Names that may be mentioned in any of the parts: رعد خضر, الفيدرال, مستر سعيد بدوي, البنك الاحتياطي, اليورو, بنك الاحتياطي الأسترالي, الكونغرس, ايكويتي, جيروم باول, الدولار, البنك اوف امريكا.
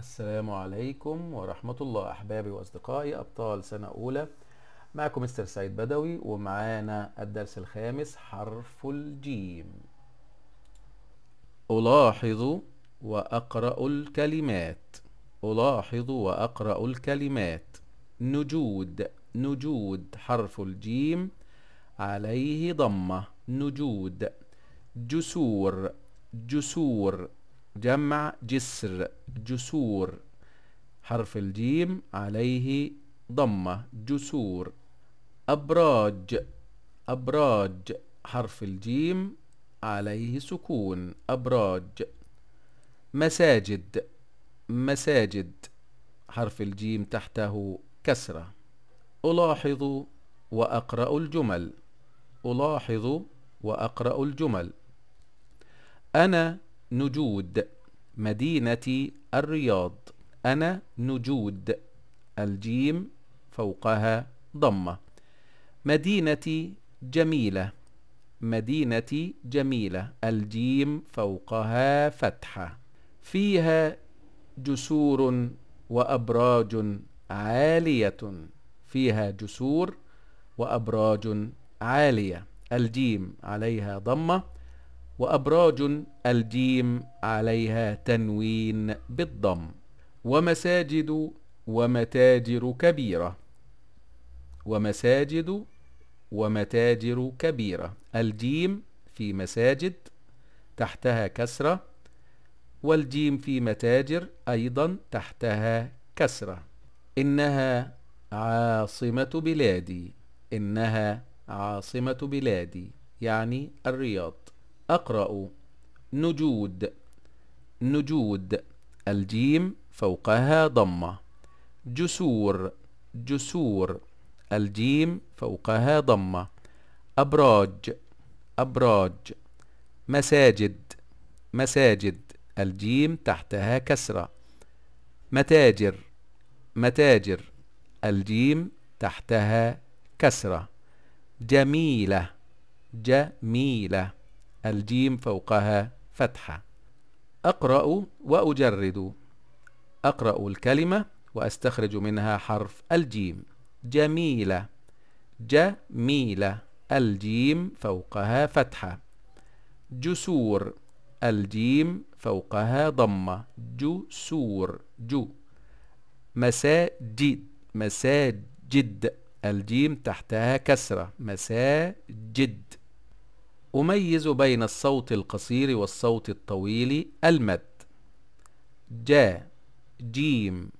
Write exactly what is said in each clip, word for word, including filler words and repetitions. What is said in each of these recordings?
السلام عليكم ورحمة الله أحبابي وأصدقائي أبطال سنة أولى. معكم مستر سعيد بدوي ومعانا الدرس الخامس حرف الجيم. ألاحظ وأقرأ الكلمات. ألاحظ وأقرأ الكلمات. نجود. نجود حرف الجيم عليه ضمة. نجود. جسور. جسور جمع جسر. جسور حرف الجيم عليه ضمة. جسور. أبراج. أبراج حرف الجيم عليه سكون. أبراج. مساجد. مساجد حرف الجيم تحته كسرة. ألاحظ وأقرأ الجمل. ألاحظ وأقرأ الجمل. أنا نجود مدينتي الرياض. أنا نجود. الجيم فوقها ضمة. مدينتي جميلة. مدينتي جميلة. الجيم فوقها فتحة. فيها جسور وأبراج عالية. فيها جسور وأبراج عالية. الجيم عليها ضمة. وأبراج الجيم عليها تنوين بالضم. ومساجد ومتاجر كبيرة. ومساجد ومتاجر كبيرة. الجيم في مساجد تحتها كسرة، والجيم في متاجر أيضا تحتها كسرة. إنها عاصمة بلادي. إنها عاصمة بلادي يعني الرياض. أقرأ. نجود. نجود الجيم فوقها ضمة. جسور. جسور الجيم فوقها ضمة. أبراج. أبراج مساجد. مساجد الجيم تحتها كسرة. متاجر. متاجر الجيم تحتها كسرة. جميلة. جميلة الجيم فوقها فتحة. أقرأ وأجرد. أقرأ الكلمة وأستخرج منها حرف الجيم. جميلة. جميلة الجيم فوقها فتحة. جسور الجيم فوقها ضمة. جسور جو. مساجد. مساجد الجيم تحتها كسرة. مساجد. أميز بين الصوت القصير والصوت الطويل المد. جا جيم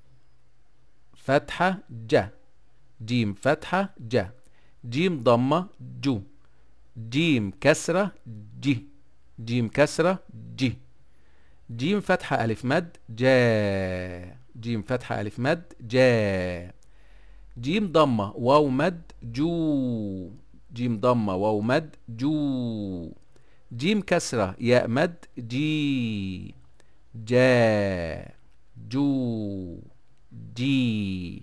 فتحة جا. جيم فتحة جا. جيم ضمة جو. جيم كسرة جي. جيم كسرة جي. جيم فتحة ألف مد جا. جيم فتحة ألف مد جا. جيم ضمة واو مد جو. جيم ضمة واو مد جو. جيم كسرة ياء مد جي. جا جو جي.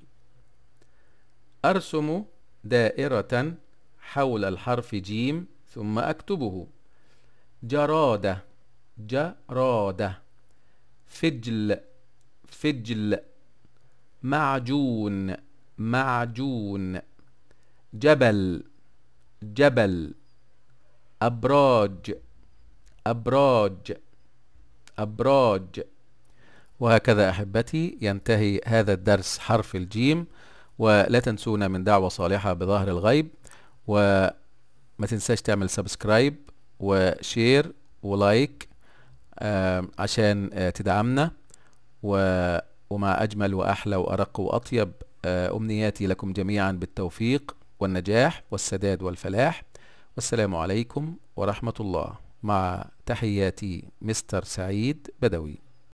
أرسم دائرة حول الحرف جيم ثم أكتبه. جرادة. جرادة فجل. فجل معجون. معجون جبل. جبل أبراج. أبراج أبراج وهكذا أحبتي ينتهي هذا الدرس حرف الجيم. ولا تنسونا من دعوة صالحة بظهر الغيب، وما تنساش تعمل سبسكرايب وشير ولايك عشان تدعمنا. ومع أجمل وأحلى وأرق وأطيب أمنياتي لكم جميعا بالتوفيق والنجاح والسداد والفلاح. والسلام عليكم ورحمة الله، مع تحياتي مستر سعيد بدوي.